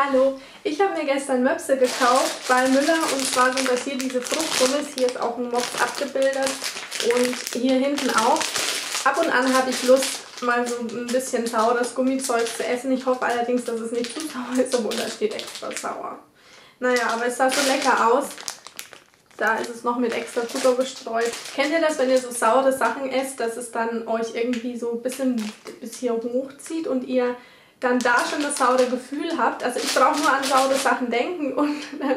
Hallo, ich habe mir gestern Möpse gekauft bei Müller, und zwar sind das hier diese Fruchtgummis. Hier ist auch ein Mops abgebildet und hier hinten auch. Ab und an habe ich Lust, mal so ein bisschen saures Gummizeug zu essen. Ich hoffe allerdings, dass es nicht zu sauer ist, obwohl da steht extra sauer. Naja, aber es sah so lecker aus. Da ist es noch mit extra Zucker bestreut. Kennt ihr das, wenn ihr so saure Sachen esst, dass es dann euch irgendwie so ein bisschen bis hier hochzieht und ihr dann da schon das saure Gefühl habt? Also ich brauche nur an saure Sachen denken und dann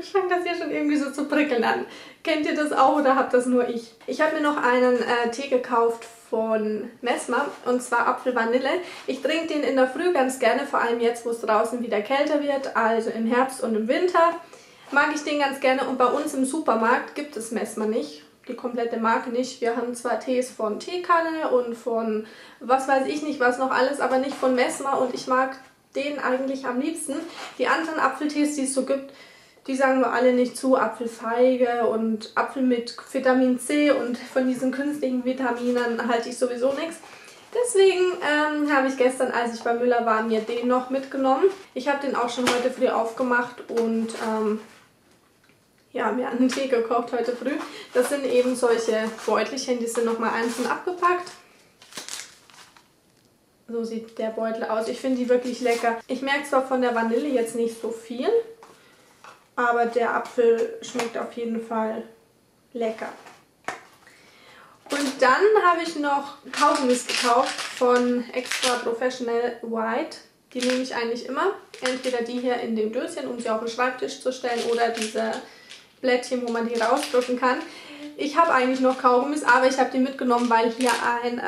fängt das hier schon irgendwie so zu prickeln an. Kennt ihr das auch oder habt das nur ich? Ich habe mir noch einen Tee gekauft von Meßmer, und zwar Apfelvanille. Ich trinke den in der Früh ganz gerne, vor allem jetzt, wo es draußen wieder kälter wird, also im Herbst und im Winter. Mag ich den ganz gerne, und bei uns im Supermarkt gibt es Meßmer nicht. Die komplette Marke nicht. Wir haben zwar Tees von Teekanne und von was weiß ich nicht was noch alles, aber nicht von Meßmer, und ich mag den eigentlich am liebsten. Die anderen Apfeltees, die es so gibt, die sagen wir alle nicht zu. Apfelfeige und Apfel mit Vitamin C und von diesen künstlichen Vitaminen halte ich sowieso nichts. Deswegen habe ich gestern, als ich bei Müller war, mir den noch mitgenommen. Ich habe den auch schon heute früh aufgemacht und ja, wir haben einen Tee gekocht heute früh. Das sind eben solche Beutelchen, die sind nochmal einzeln abgepackt. So sieht der Beutel aus. Ich finde die wirklich lecker. Ich merke zwar von der Vanille jetzt nicht so viel, aber der Apfel schmeckt auf jeden Fall lecker. Und dann habe ich noch Kaugummis gekauft von Extra Professional White. Die nehme ich eigentlich immer. Entweder die hier in dem Döschen, um sie auf den Schreibtisch zu stellen, oder diese Blättchen, wo man die rausdrücken kann. Ich habe eigentlich noch Kaugummis, aber ich habe die mitgenommen, weil hier ein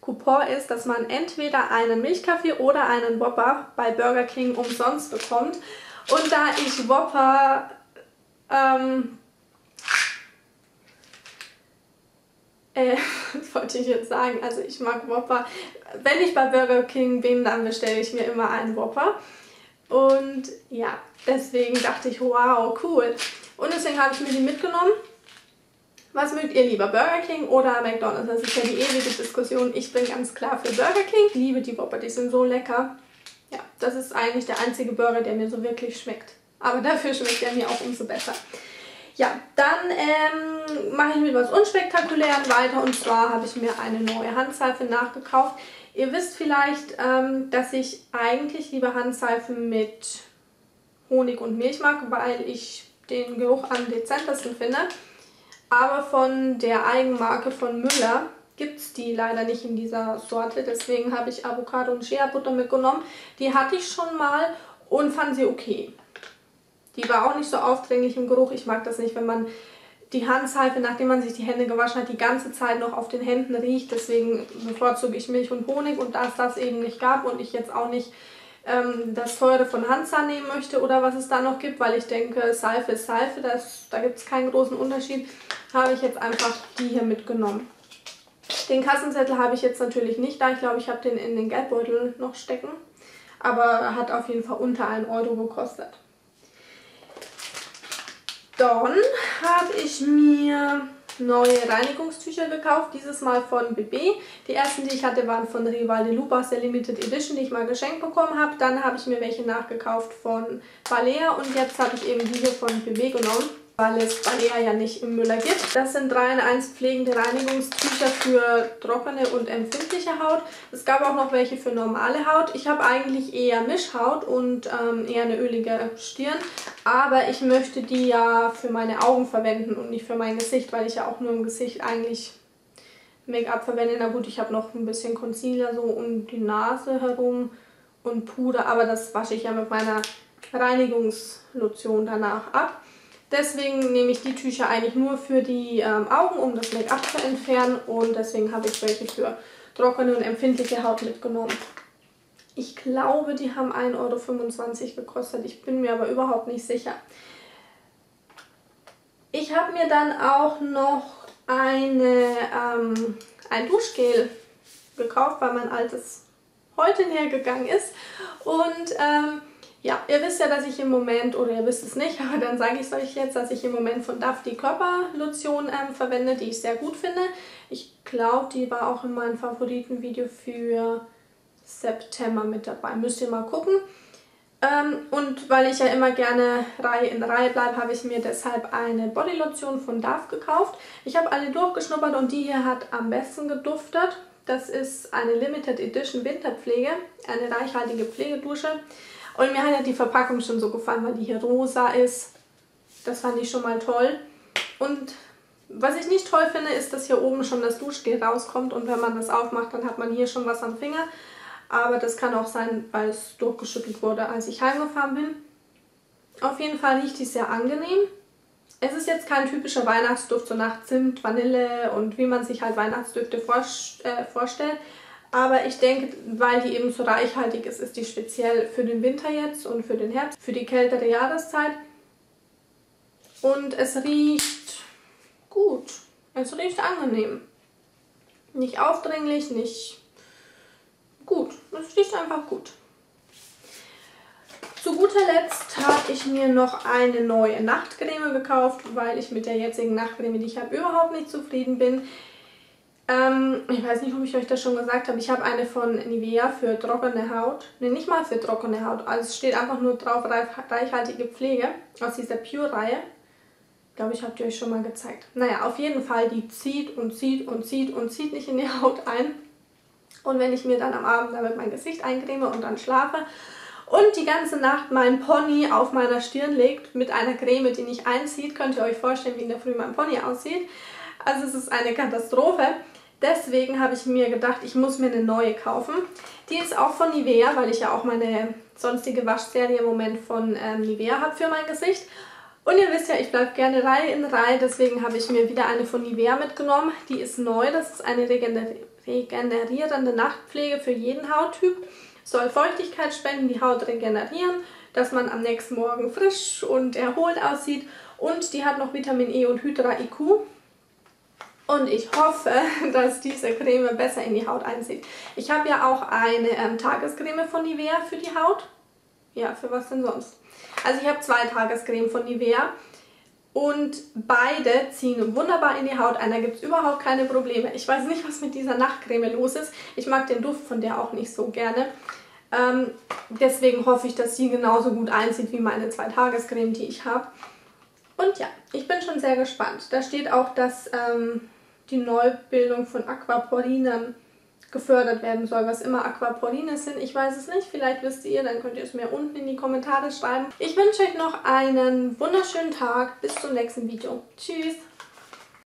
Coupon ist, dass man entweder einen Milchkaffee oder einen Whopper bei Burger King umsonst bekommt. Und da ich Whopper das wollte ich jetzt sagen, also ich mag Whopper. Wenn ich bei Burger King bin, dann bestelle ich mir immer einen Whopper. Und ja, deswegen dachte ich, wow, cool. Und deswegen habe ich mir die mitgenommen. Was mögt ihr lieber, Burger King oder McDonald's? Das ist ja die ewige Diskussion. Ich bin ganz klar für Burger King. Ich liebe die Whopper, die sind so lecker. Ja, das ist eigentlich der einzige Burger, der mir so wirklich schmeckt. Aber dafür schmeckt er mir auch umso besser. Ja, dann mache ich mit was Unspektakulären weiter, und zwar habe ich mir eine neue Handseife nachgekauft. Ihr wisst vielleicht, dass ich eigentlich lieber Handseifen mit Honig und Milch mag, weil ich den Geruch am dezentesten finde. Aber von der Eigenmarke von Müller gibt es die leider nicht in dieser Sorte, deswegen habe ich Avocado und Shea Butter mitgenommen. Die hatte ich schon mal und fand sie okay. Die war auch nicht so aufdringlich im Geruch. Ich mag das nicht, wenn man die Handseife, nachdem man sich die Hände gewaschen hat, die ganze Zeit noch auf den Händen riecht. Deswegen bevorzuge ich Milch und Honig. Und da es das eben nicht gab und ich jetzt auch nicht das Teure von Hanza nehmen möchte oder was es da noch gibt, weil ich denke, Seife ist Seife, da gibt es keinen großen Unterschied, habe ich jetzt einfach die hier mitgenommen. Den Kassenzettel habe ich jetzt natürlich nicht da. Ich glaube, ich habe den in den Geldbeutel noch stecken. Aber hat auf jeden Fall unter 1 Euro gekostet. Dann habe ich mir neue Reinigungstücher gekauft, dieses Mal von B.B. Die ersten, die ich hatte, waren von Rivaldi de Luba, der Limited Edition, die ich mal geschenkt bekommen habe. Dann habe ich mir welche nachgekauft von Balea, und jetzt habe ich eben diese von B.B. genommen, weil es Balea ja nicht im Müller gibt. Das sind 3-in-1 pflegende Reinigungstücher für trockene und empfindliche Haut. Es gab auch noch welche für normale Haut. Ich habe eigentlich eher Mischhaut und eher eine ölige Stirn. Aber ich möchte die ja für meine Augen verwenden und nicht für mein Gesicht, weil ich ja auch nur im Gesicht eigentlich Make-up verwende. Na gut, ich habe noch ein bisschen Concealer so um die Nase herum und Puder. Aber das wasche ich ja mit meiner Reinigungslotion danach ab. Deswegen nehme ich die Tücher eigentlich nur für die Augen, um das Make-up zu entfernen, und deswegen habe ich welche für trockene und empfindliche Haut mitgenommen. Ich glaube, die haben 1,25 € gekostet, ich bin mir aber überhaupt nicht sicher. Ich habe mir dann auch noch ein Duschgel gekauft, weil mein altes heute hergegangen ist, und ja, ihr wisst ja, dass ich im Moment, oder ihr wisst es nicht, aber dann sage ich es euch jetzt, dass ich im Moment von Dove die Körperlotion verwende, die ich sehr gut finde. Ich glaube, die war auch in meinem Favoritenvideo für September mit dabei. Müsst ihr mal gucken. Und weil ich ja immer gerne Reihe in Reihe bleibe, habe ich mir deshalb eine Bodylotion von Dove gekauft. Ich habe alle durchgeschnuppert und die hier hat am besten geduftet. Das ist eine Limited Edition Winterpflege, eine reichhaltige Pflegedusche. Und mir hat ja die Verpackung schon so gefallen, weil die hier rosa ist. Das fand ich schon mal toll. Und was ich nicht toll finde, ist, dass hier oben schon das Duschgel rauskommt. Und wenn man das aufmacht, dann hat man hier schon was am Finger. Aber das kann auch sein, weil es durchgeschüttelt wurde, als ich heimgefahren bin. Auf jeden Fall riecht die sehr angenehm. Es ist jetzt kein typischer Weihnachtsduft, so nach Zimt, Vanille und wie man sich halt Weihnachtsdüfte vorstellt. Aber ich denke, weil die eben so reichhaltig ist, ist die speziell für den Winter jetzt und für den Herbst, für die kältere Jahreszeit. Und es riecht gut. Es riecht angenehm. Nicht aufdringlich, nicht... Gut, es riecht einfach gut. Zu guter Letzt habe ich mir noch eine neue Nachtcreme gekauft, weil ich mit der jetzigen Nachtcreme, die ich habe, überhaupt nicht zufrieden bin. Ich weiß nicht, ob ich euch das schon gesagt habe. Ich habe eine von Nivea für trockene Haut. Ne, nicht mal für trockene Haut. Also es steht einfach nur drauf, reichhaltige Pflege aus dieser Pure-Reihe. Ich glaube, ich habe die euch schon mal gezeigt. Naja, auf jeden Fall, die zieht und zieht und zieht und zieht nicht in die Haut ein. Und wenn ich mir dann am Abend damit mein Gesicht eincreme und dann schlafe und die ganze Nacht mein Pony auf meiner Stirn legt mit einer Creme, die nicht einzieht, könnt ihr euch vorstellen, wie in der Früh mein Pony aussieht. Also es ist eine Katastrophe. Deswegen habe ich mir gedacht, ich muss mir eine neue kaufen. Die ist auch von Nivea, weil ich ja auch meine sonstige Waschserie im Moment von Nivea habe für mein Gesicht. Und ihr wisst ja, ich bleibe gerne Reihe in Reihe, deswegen habe ich mir wieder eine von Nivea mitgenommen. Die ist neu, das ist eine regenerierende Nachtpflege für jeden Hauttyp. Soll Feuchtigkeit spenden, die Haut regenerieren, dass man am nächsten Morgen frisch und erholt aussieht. Und die hat noch Vitamin E und Hydra IQ. Und ich hoffe, dass diese Creme besser in die Haut einzieht. Ich habe ja auch eine Tagescreme von Nivea für die Haut. Ja, für was denn sonst? Also ich habe zwei Tagescreme von Nivea. Und beide ziehen wunderbar in die Haut ein, da gibt es überhaupt keine Probleme. Ich weiß nicht, was mit dieser Nachtcreme los ist. Ich mag den Duft von der auch nicht so gerne. Deswegen hoffe ich, dass sie genauso gut einzieht wie meine zwei Tagescreme, die ich habe. Und ja, ich bin schon sehr gespannt. Da steht auch, dass die Neubildung von Aquaporinen gefördert werden soll, was immer Aquaporine sind. Ich weiß es nicht, vielleicht wisst ihr, dann könnt ihr es mir unten in die Kommentare schreiben. Ich wünsche euch noch einen wunderschönen Tag. Bis zum nächsten Video. Tschüss!